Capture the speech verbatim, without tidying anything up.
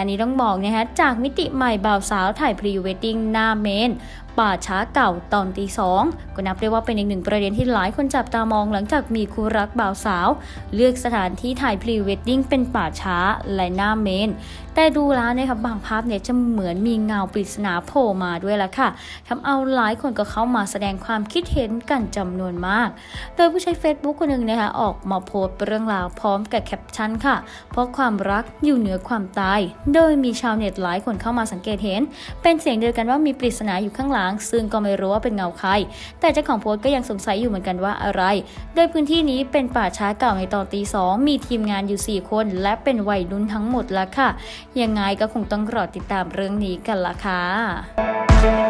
านนี้ต้องบอกนะคะจากมิติใหม่บ่าวสาวถ่ายพรีเวดดิ้งหน้าเมนป่าช้าเก่าตอนตีสองก็นับได้ว่าเป็นอีกหนึ่งประเด็นที่หลายคนจับตามองหลังจากมีคู่รักบ่าวสาวเลือกสถานที่ถ่ายพรีเวดดิ้งเป็นป่าช้าและหน้าเมนแต่ดูแล้วนะครับบางภาพเนี่ยจะเหมือนมีเงาปริศนาโผล่มาด้วยล่ะค่ะทำเอาหลายคนก็เข้ามาแสดงความคิดเห็นกันจำนวนมากโดยผู้ใช้ เฟซบุ๊ก คนหนึ่งนะคะออกมาโพสต์เรื่องราวพร้อมกับแคปชั่นค่ะเพราะความรักอยู่เหนือความตายโดยมีชาวเน็ตหลายคนเข้ามาสังเกตเห็นเป็นเสียงเดียวกันว่ามีปริศนาอยู่ข้างหลังซึ่งก็ไม่รู้ว่าเป็นเงาใครแต่เจ้าของโพสต์ก็ยังสงสัยอยู่เหมือนกันว่าอะไรโดยพื้นที่นี้เป็นป่าช้าเก่าในตอนตีสองมีทีมงานอยู่สี่คนและเป็นวัยรุ่นทั้งหมดละค่ะยังไงก็คงต้องรอติดตามเรื่องนี้กันละค่ะ